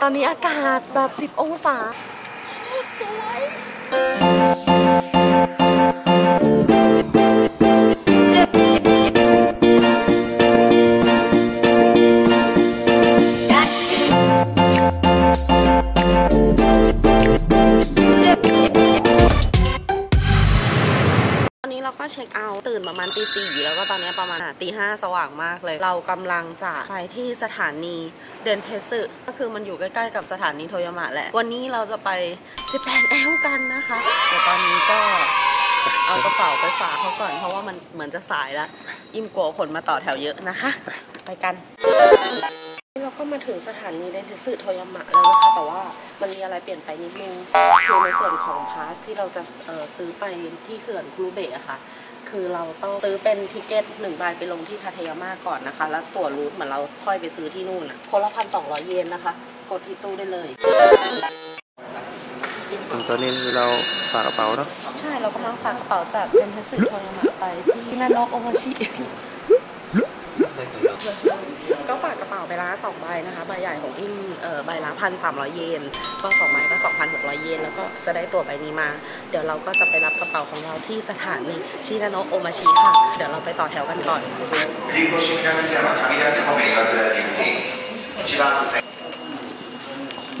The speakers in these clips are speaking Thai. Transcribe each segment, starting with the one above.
ตอนนี้อากาศแบบ10องศาโคตรสวยเช็คเอาท์ตื่นประมาณตี 4แล้วก็ตอนนี้ประมาณตี 5สว่างมากเลยเรากำลังจะไปที่สถานีเดนเทสึก็คือมันอยู่ใกล้ๆกับสถานีโทยามะแหละวันนี้เราจะไปญี่ปุ่นแอลกันนะคะแต่ตอนนี้ก็เอากระเป๋าไปฝากเขาก่อนเพราะว่ามันเหมือนจะสายแล้วอิ่มกลัวคนมาต่อแถวเยอะนะคะไปกันเราก็มาถึงสถานีเดนเทสึโทยามะแล้วนะคะแต่ว่ามันมีอะไรเปลี่ยนไปนิดนึงคือในส่วนของพาสที่เราจะซื้อไปที่เขื่อนคุรุเบะอะค่ะคือเราต้องซื้อเป็นทิเก็ต1 ใบไปลงที่ทาเทยามะก่อนนะคะแล้วตั๋วรูทเหมือนเราค่อยไปซื้อที่นู่นนะคนละ1,200 เยนนะคะกดที่ตู้ได้เลยตอนนี้เราฝากกระเป๋าเนาะใช่เรากำลังฝากกระเป๋าจากเดนเทสึโทยามะไปที่Shinano-Omachiก็ฝากกระเป๋าใบละ2 ใบนะคะใบใหญ่ของอิ่งใบละ1,300 เยนก็2 ใบก็ 2,600 เยนแล้วก็จะได้ตั๋วใบนี้มาเดี๋ยวเราก็จะไปรับกระเป๋าของเราที่สถานีชินาโนะโอมาชิค่ะเดี๋ยวเราไปต่อแถวกันก่อน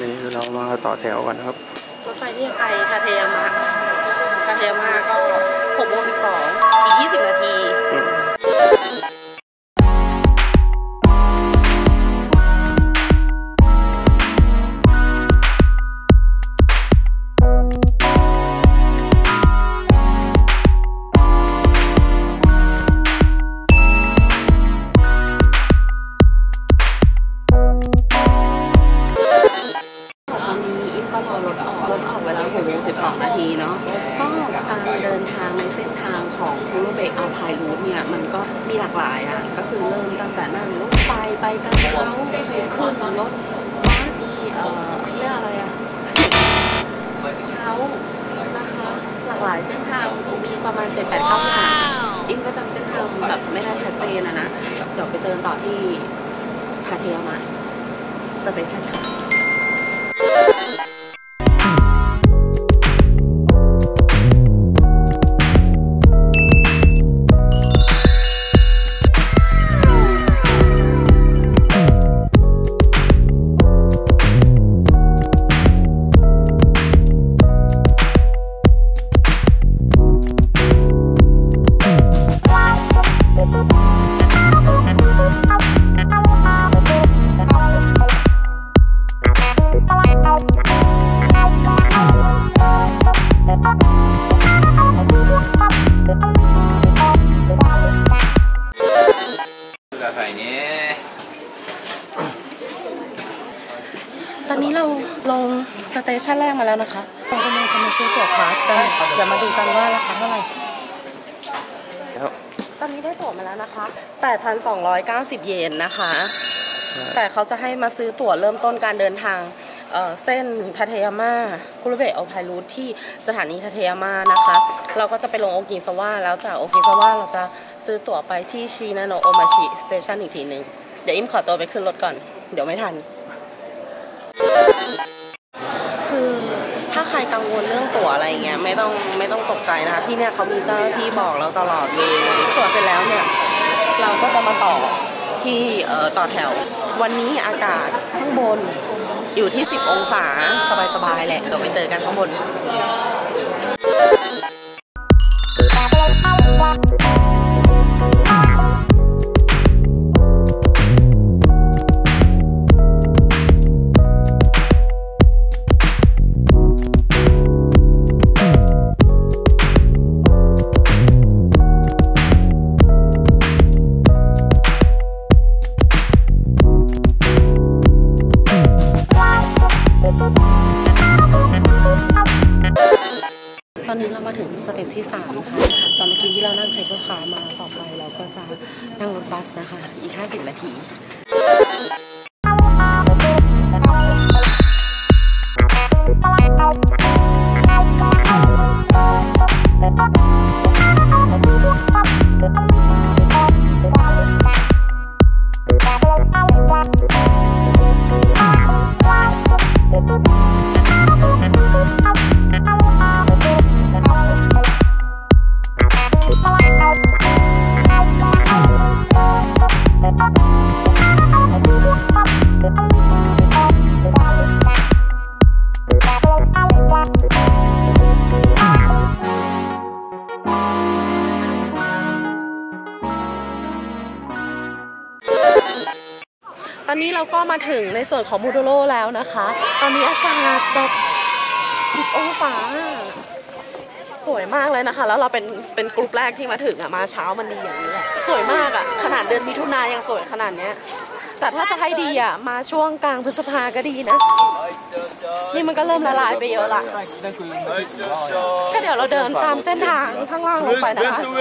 นี่เรามาต่อแถวกันครับรถไฟที่ไปทาเทยามะก็6:12อีก20 นาทีรถออกเวลา 6:12เนาะก็การเดินทางในเส้นทางของคุรุเบะอัลไพน์รูทเนี่ยมันก็มีหลากหลายอ่ะก็คือเริ่มตั้งแต่นั่งรถไฟไปกันเช้าขึ้นรถบัสเรื่องอะไรอ่ะเช้านะคะหลากหลายเส้นทางมีประมาณ 7-8-9 หางอิมก็จำเส้นทางแบบไม่ได้ชัดเจนนะเดี๋ยวไปเจอต่อที่ทาเทยามะสเตชันค่ะตอนนี้เราลงสเตชันแรกมาแล้วนะคะเรากำลังจะมาซื้อตั๋วพาสกันเดี๋ยวมาดูกันว่าราคาเท่าไหร่ตอนนี้ได้ตั๋วมาแล้วนะคะ 8,290 เยนนะคะแต่เขาจะให้มาซื้อตั๋วเริ่มต้นการเดินทางเส้นทาเทยามะคุรุเบะอัลไพน์รูทที่สถานีทาเทยามะนะคะเราก็จะไปลงŌgizawaแล้วจากŌgizawaเราจะซื้อตั๋วไปที่Shinano-Omachi Stationอีกทีหนึ่งเดี๋ยวอิมขอตัวไปขึ้นรถก่อนเดี๋ยวไม่ทันคือถ้าใครกังวลเรื่องตั๋วอะไรเงี้ยไม่ต้องตกใจนะคะที่เนี่ยเขามีเจ้าหน้าที่บอกเราตลอดเวลาตั๋วเสร็จแล้วเนี่ยเราก็จะมาต่อที่ต่อแถววันนี้อากาศข้างบนอยู่ที่10องศาสบายๆแหละเดี๋ยวไปเจอกันข้างบนตอนนี้เรามาถึงสเต็ปที่3นะคะจากเมื่อกี้ที่เรานั่งเคเบิลคาร์มาต่อไปเราก็จะนั่งรถบัสนะคะอีก50 นาที มาถึงในส่วนของมูโดโร่แล้วนะคะตอนนี้อากาศแบบ10องศาสวยมากเลยนะคะแล้วเราเป็นกลุ่มแรกที่มาถึงอะมาเช้ามันดีอย่างนี้แหละสวยมากอะขนาดเดือนมิถุนายนยังสวยขนาดเนี้ยแต่ถ้าจะให้ดีอะมาช่วงกลางพฤษภาก็ดีนะนี่มันก็เริ่มละลายไปเยอะละก็เดี๋ยวเราเดินตามเส้นทางข้างล่างลงไปนะคะ13 เ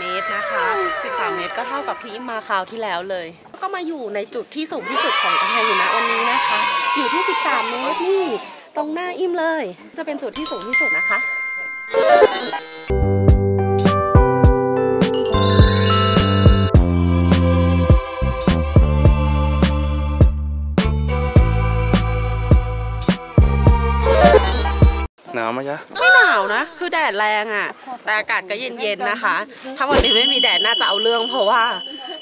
มตรนะคะ 13 เมตรก็เท่ากับที่มาคราวที่แล้วเลยก็มาอยู่ในจุดที่สูงที่สุดของกำแพงหิมะวันนี้นะคะอยู่ที่13เมตรนี่ตรงหน้าอิ่มเลยจะเป็นจุดที่สูงที่สุดนะคะหนาวไหมจ๊ะไม่หนาวนะคือแดดแรงอ่ะแต่อากาศก็เย็นๆนะคะถ้าวันนี้ไม่มีแดดน่าจะเอาเรื่องเพราะว่า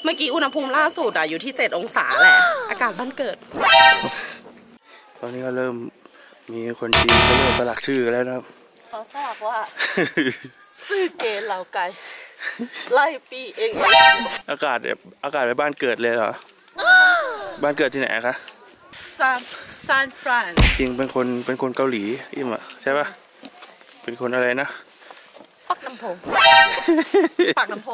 เมื่อกี้อุณหภูมิล่าสุดอยู่ที่7องศาแหละอากาศบ้านเกิดตอนนี้ก็เริ่มมีคนจีนเขาเริ่มสลักชื่อแล้วนะครับเขาสลักว่าซื่อเกณฑ์เหล่าไก่ไล่ปีเองอากาศไปบ้านเกิดเลยเหรอบ้านเกิดที่ไหนคะซานฟรานจริงเป็นคนเกาหลีอิ่มอ่ะใช่ป่ะเป็นคนอะไรนะปักน้ำโพปักน้ำโพ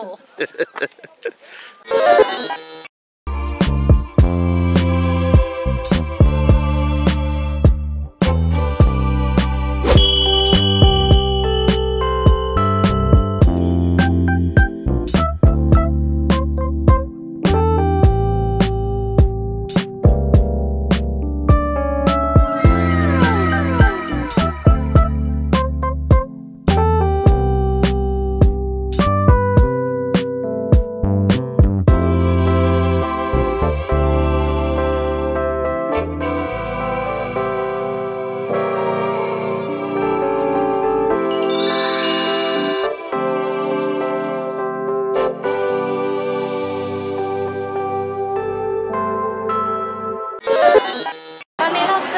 ตอนน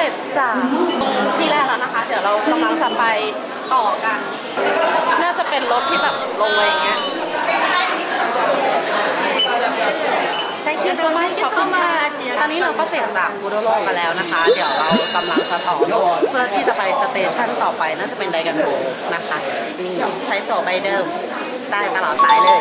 ี้เราก็เสร็จจากมูโดโร่มาแล้วนะคะเดี๋ยวเรากำลังจะต่อรถเพื่อที่จะไปสเตชันต่อไปน่าจะเป็นไดกันโบนะคะนี่ใช้ตั๋วใบเดิมได้ตลอดสายเลย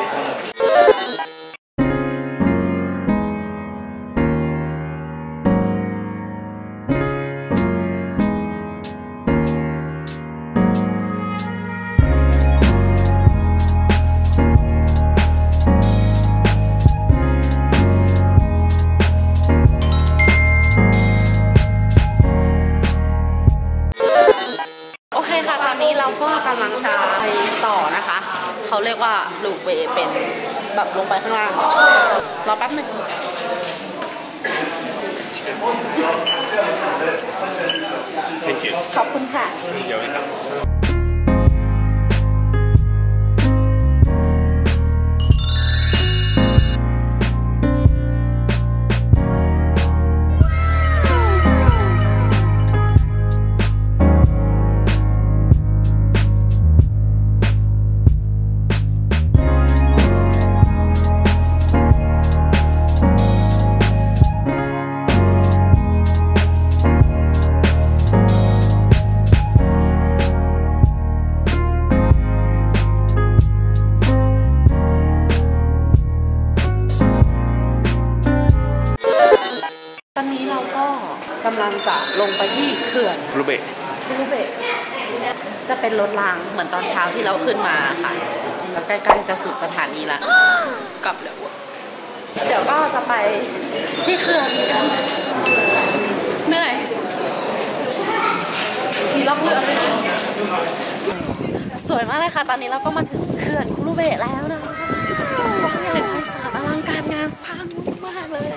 เขาเรียกว่าลูกเวเป็นแบบลงไปข้างล่างรอแป๊บหนึ่งขอบคุณค่ะลงไปที่เขื่อนรูเบะจะเป็นรถรางเหมือนตอนเช้าที่เราขึ้นมาค่ะแล้วใกล้ๆจะสุดสถานีละกลับแล้ว เดี๋ยวก็จะไปที่เขื่อนกันเหนื่อยมีล่องเรือด้วยนะสวยมากเลยค่ะตอนนี้เราก็มาถึงเขื่อนคุรุเบะแล้วนะว้าวใหญ่ไพศาลอลังการงานสร้างมากเลย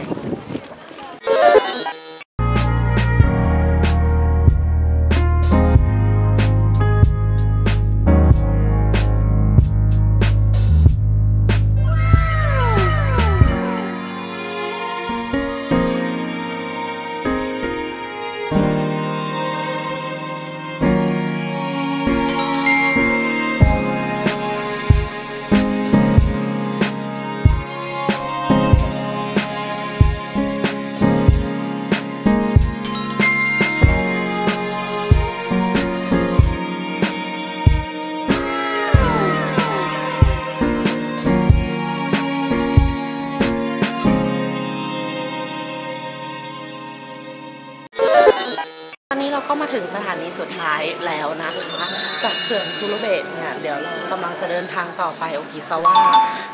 ก็มาถึงสถานีสุดท้ายแล้วนะคะจากเขื่อนคุรุเบะเนี่ยเดี๋ยวเรากำลังจะเดินทางต่อไปโอกิซาวะ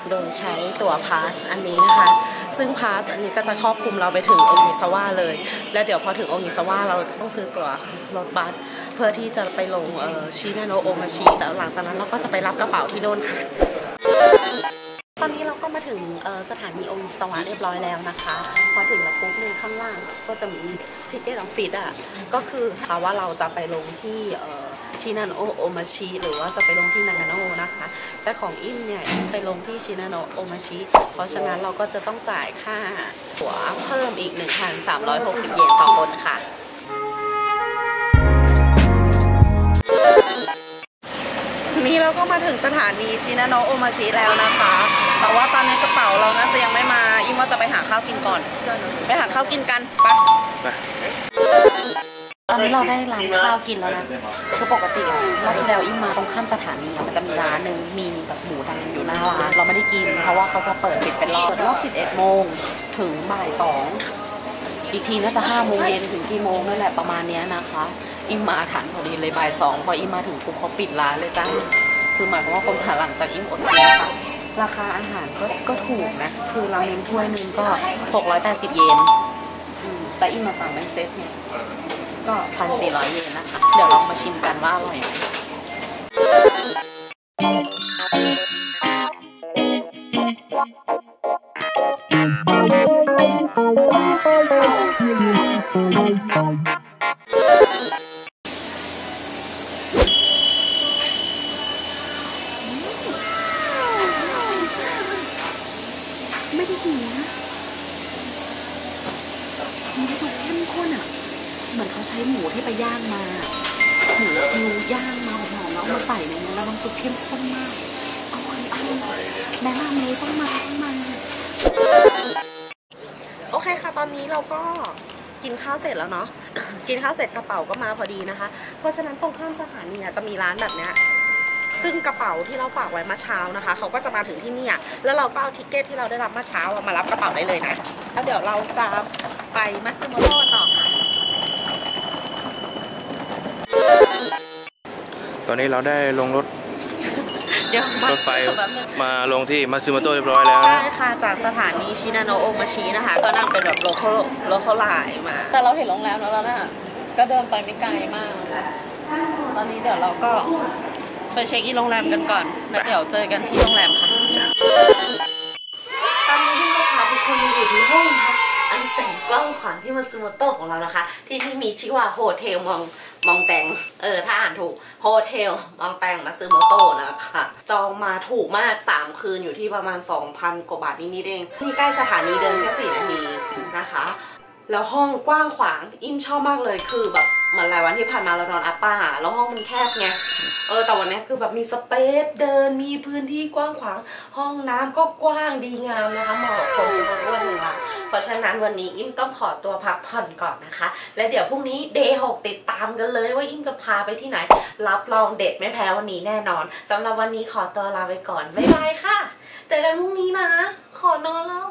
โดยใช้ตั๋วพาสอันนี้นะคะซึ่งพาสอันนี้ก็จะครอบคลุมเราไปถึงโอกิซาวะเลยและเดี๋ยวพอถึงโอกิซาวะเราต้องซื้อตั๋วรถบัสเพื่อที่จะไปลงShinano-Omachi แต่หลังจากนั้นเราก็จะไปรับกระเป๋าที่โน่นค่ะตอนนี้เราก็มาถึงสถานีโอกิซาวะเรียบร้อยแล้วนะคะพอถึงแล้วปุ๊บเนี่ยข้างล่างก็จะมีทิกเก็ตออฟฟิศอ่ะก็คือว่าเราจะไปลงที่Shinano-Omachiหรือว่าจะไปลงที่นางาโนะนะคะแต่ของอินเนี่ยอินไปลงที่ Shinano-Omachiเพราะฉะนั้นเราก็จะต้องจ่ายค่าตั๋วเพิ่มอีก 1,360 เยนต่อคนค่ะนี่เราก็มาถึงสถานี Shinano-Omachi แล้วนะคะแต่ว่าตอนนี้กระเป๋าเราน่าจะยังไม่มายิ่งว่าจะไปหาข้าวกินก่อนไปหาข้าวกินกันไปตอนนี้เราได้ร้านข้าวกินแล้วนะคือปกติรอบที่แล้วยิ่งมาตรงข้ามสถานีมันจะมีร้านหนึ่งมีแบบหมูดังอยู่หน้าร้านเราไม่ได้กินเพราะว่าเขาจะเปิดปิดเป็นรอบ11 โมงถึงบ่าย2อีกทีน่าจะ5 โมงเย็นถึงกี่โมงนั่นแหละประมาณนี้นะคะอิมมาทันพอดีเลยบ่าย2พออิมมาถึงปุ๊บเขาปิดร้านเลยจ้าคือหมายความว่าคนหาหลังจากอิมอดกินนะคะราคาอาหารก็ถูกนะคือราเมงถ้วยนึงก็680เยนแต่อิมมาสั่งไม่เซ็ตเนี่ยก็ 1,400 เยนนะคะเดี๋ยวลองมาชิมกันว่าอร่อยไหมไม่ได้หิวนะมันจะถูกเข้มข้นอ่ะเหมือนเขาใช้หมูที่ไปย่างมาหมูคิวย่างมาหอมๆแล้วมาใส่ในนั้นแล้วมันสุกเข้มข้นมากเอาไว้เอาแม่มาเมย์ต้องมาโอเคค่ะตอนนี้เราก็กินข้าวเสร็จแล้วเนาะกินข้าวเสร็จกระเป๋าก็มาพอดีนะคะเพราะฉะนั้นตรงข้ามสถานีจะมีร้านแบบเนี้ยซึ่งกระเป๋าที่เราฝากไว้เมื่อเช้านะคะเขาก็จะมาถึงที่นี่แล้วเราก็เอาทิกเก็ตที่เราได้รับเมื่อเช้ามารับกระเป๋าได้เลยนะแล้วเดี๋ยวเราจะไปมัตสึโมโร่ต่อค่ะตอนนี้เราได้ลงรถรถไฟมาลงที่มัตสึโมโร่เรียบร้อยแล้วใช่ค่ะจากสถานีชินาโนะโอมาชินะคะก็นั่งเป็นแบบโลคอลไลน์มาแต่เราเห็นโรงแรมแล้วนะก็เดินไปไม่ไกลมากตอนนี้เดี๋ยวเราก็ไปเช็คอินโรงแรมกันก่อนแล้วเดี๋ยวเจอกันที่โรงแรมค่ะตอนนี้ที่เราพาทุกคนอยู่ที่ห้องพักอันแสนกว้างขวางที่มัตสึโมโร่ของเรานะคะที่มีชื่อว่าโฮเทลมองแตงถ้าอ่านถูกโฮเทลมองแตงมัตสึโมโร่นะคะจองมาถูกมาก3คืนอยู่ที่ประมาณ 2,000 กว่าบาทนิดๆเองนี่ใกล้สถานีเดินแค่4 นาทีนะคะแล้วห้องกว้างขวางอิ่มชอบมากเลยคือแบบเหมือนหลายวันที่ผ่านมาเรานอนอัปป้าแล้วห้องมันแคบไงแต่วันนี้คือแบบมีสเปซเดินมีพื้นที่กว้างขวางห้องน้ำก็กว้างดีงามนะคะเหมาะกับคนอ้วนเลยค่ะเพราะฉะนั้นวันนี้อิ่มต้องขอตัวพักผ่อนก่อนนะคะและเดี๋ยวพรุ่งนี้ Day 6ติดตามกันเลยว่าอิ่มจะพาไปที่ไหนรับรองเด็ดไม่แพ้วันนี้แน่นอนสำหรับวันนี้ขอตัวลาไปก่อนบ๊ายบายค่ะเจอกันพรุ่งนี้นะขอนอนแล้ว